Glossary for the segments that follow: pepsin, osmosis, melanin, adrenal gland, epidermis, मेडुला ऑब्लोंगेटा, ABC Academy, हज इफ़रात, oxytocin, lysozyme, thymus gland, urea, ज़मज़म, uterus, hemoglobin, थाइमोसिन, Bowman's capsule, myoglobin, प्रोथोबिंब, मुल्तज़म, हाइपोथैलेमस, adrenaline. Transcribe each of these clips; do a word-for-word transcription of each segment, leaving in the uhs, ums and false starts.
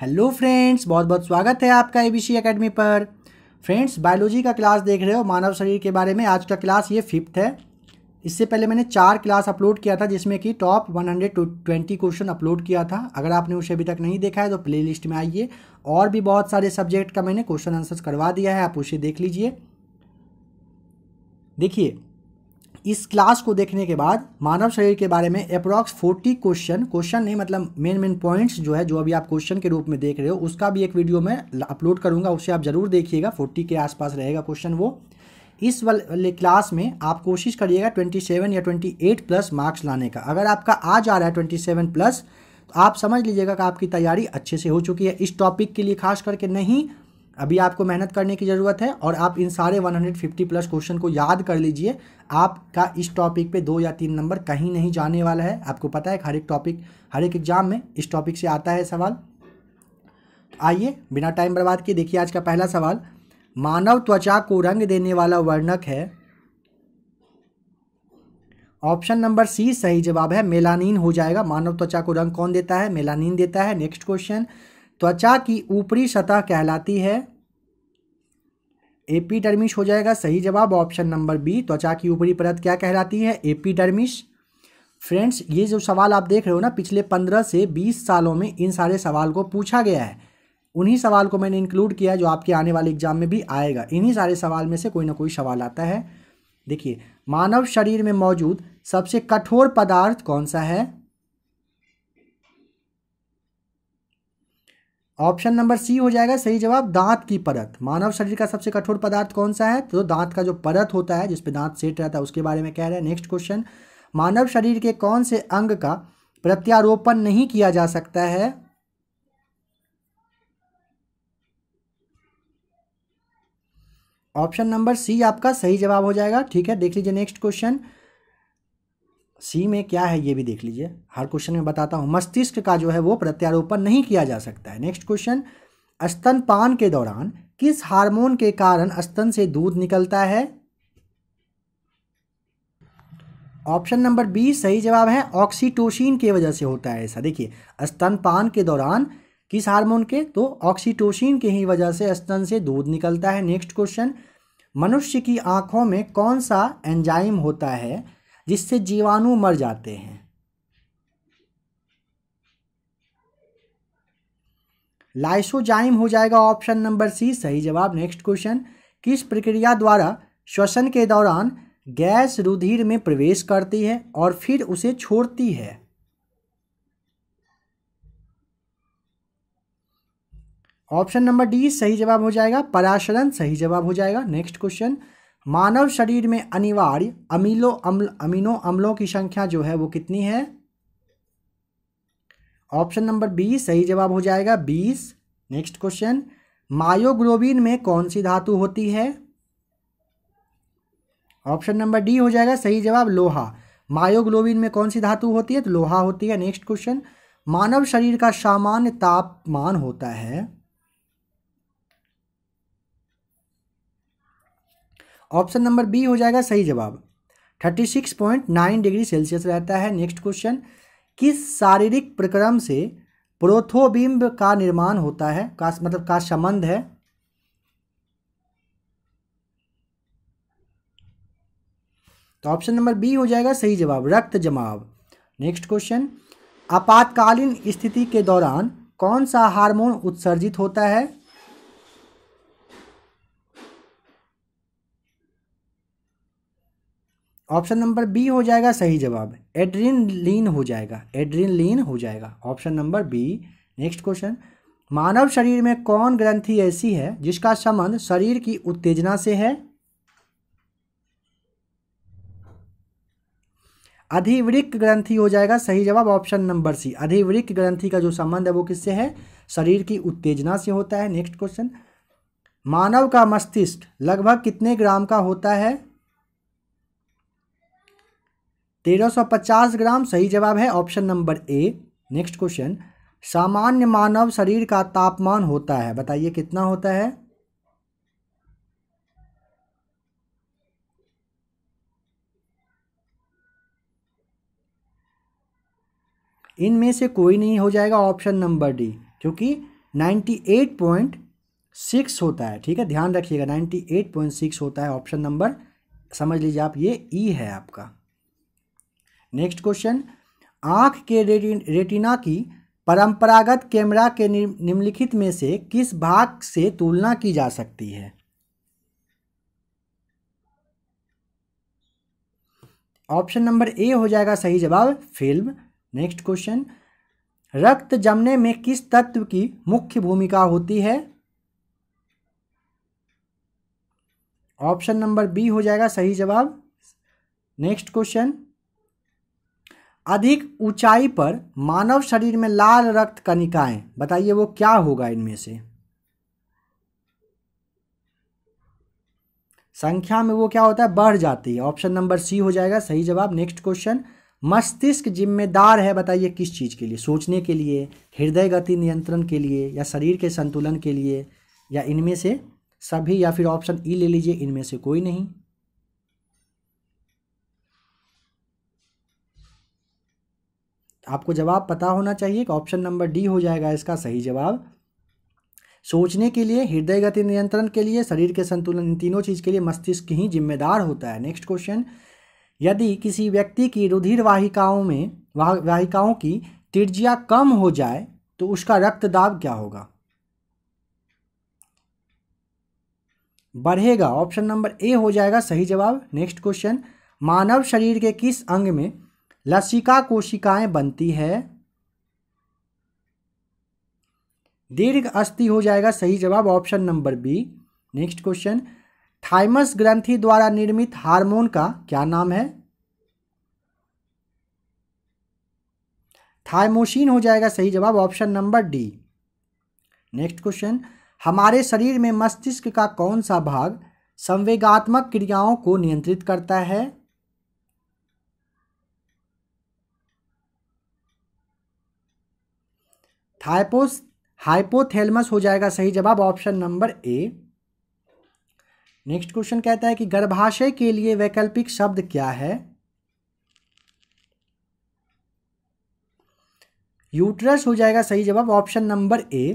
Hello friends, बहुत बहुत स्वागत है आपका एबीसी एकेडमी पर। फ्रेंड्स, बायोलॉजी का क्लास देख रहे हो, मानव शरीर के बारे में। आज का क्लास ये फिफ्थ है। इससे पहले मैंने चार क्लास अपलोड किया था जिसमें कि टॉप एक सौ बीस क्वेश्चन अपलोड किया था। अगर आपने उसे अभी तक नहीं देखा है तो प्लेलिस्ट में आइए, और भी बहुत सारे सब्जेक्ट का मैंने क्वेश्चन आंसर करवा दिया है, आप उसे देख लीजिए। देखिए, इस क्लास को देखने के बाद मानव शरीर के बारे में अप्रॉक्स फोर्टी क्वेश्चन क्वेश्चन नहीं मतलब मेन मेन पॉइंट्स जो है, जो अभी आप क्वेश्चन के रूप में देख रहे हो, उसका भी एक वीडियो मैं अपलोड करूंगा, उसे आप ज़रूर देखिएगा। फोर्टी के आसपास रहेगा क्वेश्चन वो। इस वाले क्लास में आप कोशिश करिएगा सत्ताईस या अट्ठाईस प्लस मार्क्स लाने का। अगर आपका आज आ रहा है सत्ताईस प्लस, तो आप समझ लीजिएगा कि आपकी तैयारी अच्छे से हो चुकी है। इस टॉपिक के लिए खास करके नहीं, अभी आपको मेहनत करने की ज़रूरत है। और आप इन सारे एक सौ पचास प्लस क्वेश्चन को याद कर लीजिए। आपका इस टॉपिक पे दो या तीन नंबर कहीं नहीं जाने वाला है। आपको पता है हर एक टॉपिक, हर एक एग्जाम में इस टॉपिक से आता है सवाल। आइए बिना टाइम बर्बाद किए देखिए आज का पहला सवाल। मानव त्वचा को रंग देने वाला वर्णक है? ऑप्शन नंबर सी सही जवाब है, मेलानिन हो जाएगा। मानव त्वचा को रंग कौन देता है? मेलानिन देता है। नेक्स्ट क्वेश्चन, त्वचा की ऊपरी सतह कहलाती है? एपिडर्मिस हो जाएगा सही जवाब, ऑप्शन नंबर बी। त्वचा की ऊपरी परत क्या कहलाती है? एपिडर्मिस। फ्रेंड्स, ये जो सवाल आप देख रहे हो ना, पिछले पंद्रह से बीस सालों में इन सारे सवाल को पूछा गया है। उन्हीं सवाल को मैंने इंक्लूड किया है जो आपके आने वाले एग्जाम में भी आएगा। इन्हीं सारे सवाल में से कोई ना कोई सवाल आता है। देखिए, मानव शरीर में मौजूद सबसे कठोर पदार्थ कौन सा है? ऑप्शन नंबर सी हो जाएगा सही जवाब, दांत की परत। मानव शरीर का सबसे कठोर पदार्थ कौन सा है? तो दांत का जो परत होता है जिसपे दांत सेट रहता है, उसके बारे में कह रहे हैं। नेक्स्ट क्वेश्चन, मानव शरीर के कौन से अंग का प्रत्यारोपण नहीं किया जा सकता है? ऑप्शन नंबर सी आपका सही जवाब हो जाएगा, ठीक है। देख लीजिए नेक्स्ट क्वेश्चन, सी में क्या है ये भी देख लीजिए, हर क्वेश्चन में बताता हूँ। मस्तिष्क का जो है वो प्रत्यारोपण नहीं किया जा सकता है। नेक्स्ट क्वेश्चन, स्तनपान के दौरान किस हार्मोन के कारण स्तन से दूध निकलता है? ऑप्शन नंबर बी सही जवाब है, ऑक्सीटोसिन के वजह से होता है ऐसा। देखिए, स्तनपान के दौरान किस हार्मोन के, तो ऑक्सीटोसिन के ही वजह से स्तन से दूध निकलता है। नेक्स्ट क्वेश्चन, मनुष्य की आंखों में कौन सा एंजाइम होता है जिससे जीवाणु मर जाते हैं? लाइसोजाइम हो जाएगा, ऑप्शन नंबर सी सही जवाब। नेक्स्ट क्वेश्चन, किस प्रक्रिया द्वारा श्वसन के दौरान गैस रुधिर में प्रवेश करती है और फिर उसे छोड़ती है? ऑप्शन नंबर डी सही जवाब हो जाएगा, पराशरण सही जवाब हो जाएगा। नेक्स्ट क्वेश्चन, मानव शरीर में अनिवार्य अमीलो अम्ल अमीनो अम्लों की संख्या जो है वो कितनी है? ऑप्शन नंबर बी सही जवाब हो जाएगा, बीस। नेक्स्ट क्वेश्चन, मायोग्लोबिन में कौन सी धातु होती है? ऑप्शन नंबर डी हो जाएगा सही जवाब, लोहा। मायोग्लोबिन में कौन सी धातु होती है? तो लोहा होती है। नेक्स्ट क्वेश्चन, मानव शरीर का सामान्य तापमान होता है? ऑप्शन नंबर बी हो जाएगा सही जवाब, छत्तीस पॉइंट नौ डिग्री सेल्सियस रहता है। नेक्स्ट क्वेश्चन, किस शारीरिक प्रक्रम से प्रोथोबिंब का निर्माण होता है, का मतलब का संबंध है? तो ऑप्शन नंबर बी हो जाएगा सही जवाब, रक्त जमाव। नेक्स्ट क्वेश्चन, आपातकालीन स्थिति के दौरान कौन सा हार्मोन उत्सर्जित होता है? ऑप्शन नंबर बी हो जाएगा सही जवाब, एड्रेनलिन हो जाएगा। एड्रेनलिन हो जाएगा, option number B. Next question, मानव शरीर में कौन ग्रंथि ऐसी है जिसका संबंध शरीर की उत्तेजना से है? अधिवृक्क ग्रंथि हो जाएगा सही जवाब, ऑप्शन नंबर सी। अधिवृक्क ग्रंथि का जो संबंध है वो किससे है? शरीर की उत्तेजना से होता है। नेक्स्ट क्वेश्चन, मानव का मस्तिष्क लगभग कितने ग्राम का होता है? तेरह सौ पचास ग्राम सही जवाब है, option number A. Next question, सामान्य मानव शरीर का तापमान होता है, बताइए कितना होता है? इनमें से कोई नहीं हो जाएगा, ऑप्शन नंबर डी, क्योंकि अट्ठानवे पॉइंट सिक्स होता है। ठीक है, ध्यान रखिएगा अट्ठानवे पॉइंट सिक्स होता है। ऑप्शन नंबर समझ लीजिए आप, ये ई है आपका। नेक्स्ट क्वेश्चन, आँख के रेटिना की परंपरागत कैमरा के निम्नलिखित में से किस भाग से तुलना की जा सकती है? ऑप्शन नंबर ए हो जाएगा सही जवाब, फिल्म। नेक्स्ट क्वेश्चन, रक्त जमने में किस तत्व की मुख्य भूमिका होती है? ऑप्शन नंबर बी हो जाएगा सही जवाब। नेक्स्ट क्वेश्चन, अधिक ऊंचाई पर मानव शरीर में लाल रक्त कणिकाएं, बताइए वो क्या होगा इनमें से, संख्या में वो क्या होता है, बढ़ जाती है। ऑप्शन नंबर सी हो जाएगा सही जवाब। नेक्स्ट क्वेश्चन, मस्तिष्क जिम्मेदार है बताइए किस चीज़ के लिए, सोचने के लिए, हृदय गति नियंत्रण के लिए, या शरीर के संतुलन के लिए, या इनमें से सभी, या फिर ऑप्शन ई ले लीजिए, इनमें से कोई नहीं। आपको जवाब पता होना चाहिए कि ऑप्शन नंबर डी हो जाएगा इसका सही जवाब। सोचने के लिए, हृदय गति नियंत्रण के लिए, शरीर के संतुलन, इन तीनों चीज़ के लिए मस्तिष्क ही जिम्मेदार होता है। नेक्स्ट क्वेश्चन, यदि किसी व्यक्ति की रुधिर वाहिकाओं में वाहिकाओं की त्रिज्या कम हो जाए तो उसका रक्तदाब क्या होगा? बढ़ेगा। ऑप्शन नंबर ए हो जाएगा सही जवाब। नेक्स्ट क्वेश्चन, मानव शरीर के किस अंग में लसिका कोशिकाएं बनती है? दीर्घ अस्थि हो जाएगा सही जवाब, option number B. Next question, thymus ग्रंथि द्वारा निर्मित हार्मोन का क्या नाम है? थाइमोसिन हो जाएगा सही जवाब, option number D. Next question, हमारे शरीर में मस्तिष्क का कौन सा भाग संवेगात्मक क्रियाओं को नियंत्रित करता है? थाइपोस हाइपोथैलेमस हो जाएगा सही जवाब, option number A. Next question कहता है कि गर्भाशय के लिए वैकल्पिक शब्द क्या है? यूट्रस हो जाएगा सही जवाब, option number A.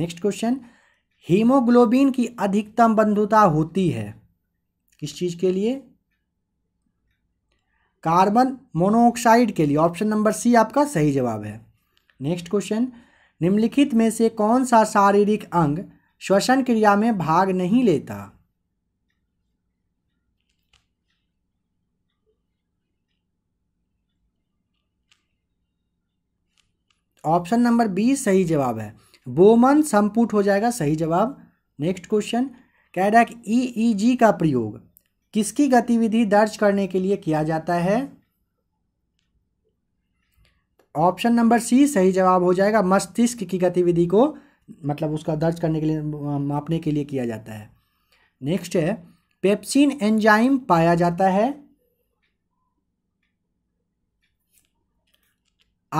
Next question, haemoglobin की अधिकतम बंधुता होती है किस चीज के लिए? कार्बन मोनोऑक्साइड के लिए, ऑप्शन नंबर सी आपका सही जवाब है। नेक्स्ट क्वेश्चन, निम्नलिखित में से कौन सा शारीरिक अंग श्वसन क्रिया में भाग नहीं लेता? ऑप्शन नंबर बी सही जवाब है, बोमन संपुट हो जाएगा सही जवाब। नेक्स्ट क्वेश्चन कह रहा है कि ई ई जी का प्रयोग किसकी गतिविधि दर्ज करने के लिए किया जाता है? ऑप्शन नंबर सी सही जवाब हो जाएगा, मस्तिष्क की गतिविधि को मतलब उसका दर्ज करने के लिए, मापने के लिए किया जाता है। नेक्स्ट है, पेप्सिन एंजाइम पाया जाता है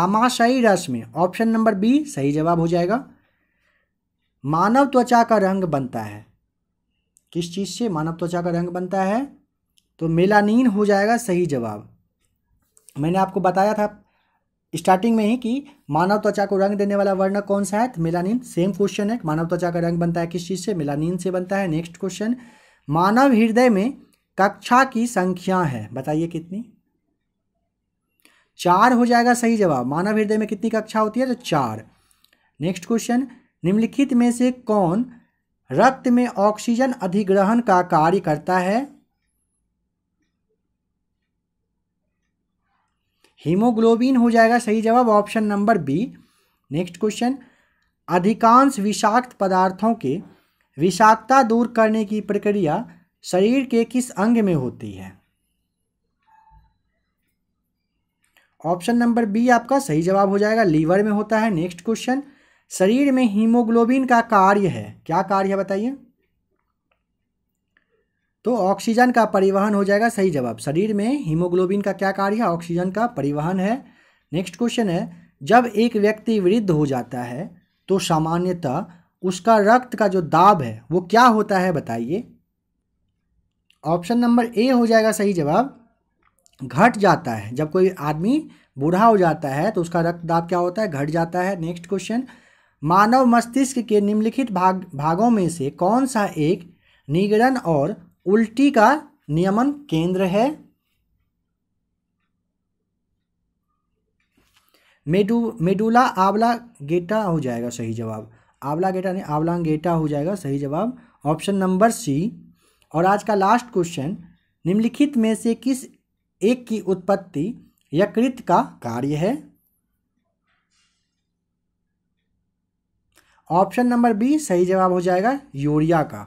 आमाशयी रस में, ऑप्शन नंबर बी सही जवाब हो जाएगा। मानव त्वचा का रंग बनता है किस चीज़ से? मानव त्वचा का रंग बनता है तो मेलानिन हो जाएगा सही जवाब। मैंने आपको बताया था स्टार्टिंग में ही कि मानव त्वचा को रंग देने वाला वर्णक कौन सा है, तो मेलानिन। सेम क्वेश्चन है, मानव त्वचा का रंग बनता है किस चीज़ से? मेलानिन से बनता है। नेक्स्ट क्वेश्चन, मानव हृदय में कक्षा की संख्या है बताइए कितनी? चार हो जाएगा सही जवाब। मानव हृदय में कितनी कक्षा होती है? तो चार। नेक्स्ट क्वेश्चन, निम्नलिखित में से कौन रक्त में ऑक्सीजन अधिग्रहण का कार्य करता है? हीमोग्लोबिन हो जाएगा सही जवाब, option number B. Next question, अधिकांश विषाक्त पदार्थों के विषाक्तता दूर करने की प्रक्रिया शरीर के किस अंग में होती है? ऑप्शन नंबर बी आपका सही जवाब हो जाएगा, लीवर में होता है। नेक्स्ट क्वेश्चन, शरीर में हीमोग्लोबिन का कार्य है, क्या कार्य है बताइए? तो ऑक्सीजन का परिवहन हो जाएगा सही जवाब। शरीर में हीमोग्लोबिन का क्या कार्य है? ऑक्सीजन का परिवहन है। नेक्स्ट क्वेश्चन है, जब एक व्यक्ति वृद्ध हो जाता है तो सामान्यतः उसका रक्त का जो दाब है वो क्या होता है बताइए? ऑप्शन नंबर ए हो जाएगा सही जवाब, घट जाता है। जब कोई आदमी बूढ़ा हो जाता है तो उसका रक्त दाब क्या होता है? घट जाता है। नेक्स्ट क्वेश्चन, मानव मस्तिष्क के निम्नलिखित भाग भागों में से कौन सा एक निगड़न और उल्टी का नियमन केंद्र है? मेडू मेडुला ऑब्लोंगेटा हो जाएगा सही जवाब। ऑब्लोंगेटा नहीं ऑब्लोंगेटा हो जाएगा सही जवाब, ऑप्शन नंबर सी। और आज का लास्ट क्वेश्चन, निम्नलिखित में से किस एक की उत्पत्ति यकृत का कार्य है? ऑप्शन नंबर बी सही जवाब हो जाएगा, यूरिया का।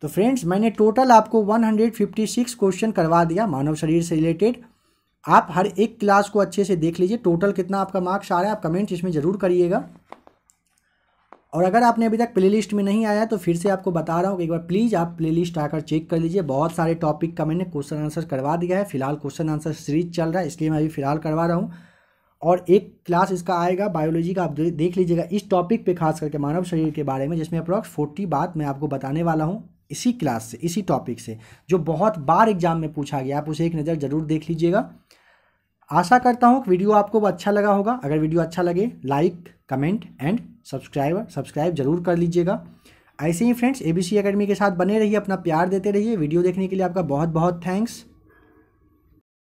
तो फ्रेंड्स, मैंने टोटल आपको एक सौ छप्पन क्वेश्चन करवा दिया मानव शरीर से रिलेटेड। आप हर एक क्लास को अच्छे से देख लीजिए, टोटल कितना आपका मार्क्स आ रहा है आप कमेंट इसमें ज़रूर करिएगा। और अगर आपने अभी तक प्लेलिस्ट में नहीं आया तो फिर से आपको बता रहा हूँ कि एक बार प्लीज़ आप प्लेलिस्ट आकर चेक कर लीजिए। बहुत सारे टॉपिक का मैंने क्वेश्चन आंसर करवा दिया है, फिलहाल क्वेश्चन आंसर सीरीज चल रहा है इसलिए मैं अभी फ़िलहाल करवा रहा हूँ। और एक क्लास इसका आएगा बायोलॉजी का, आप देख लीजिएगा इस टॉपिक पे खास करके मानव शरीर के बारे में, जिसमें अप्रॉक्स चालीस बात मैं आपको बताने वाला हूँ इसी क्लास से, इसी टॉपिक से, जो बहुत बार एग्जाम में पूछा गया। आप उसे एक नज़र ज़रूर देख लीजिएगा। आशा करता हूँ कि वीडियो आपको अच्छा लगा होगा। अगर वीडियो अच्छा लगे like, comment and subscribe subscribe जरूर कर लीजिएगा। ऐसे ही फ्रेंड्स, एबीसी एकेडमी के साथ बने रहिए, अपना प्यार देते रहिए। वीडियो देखने के लिए आपका बहुत बहुत थैंक्स।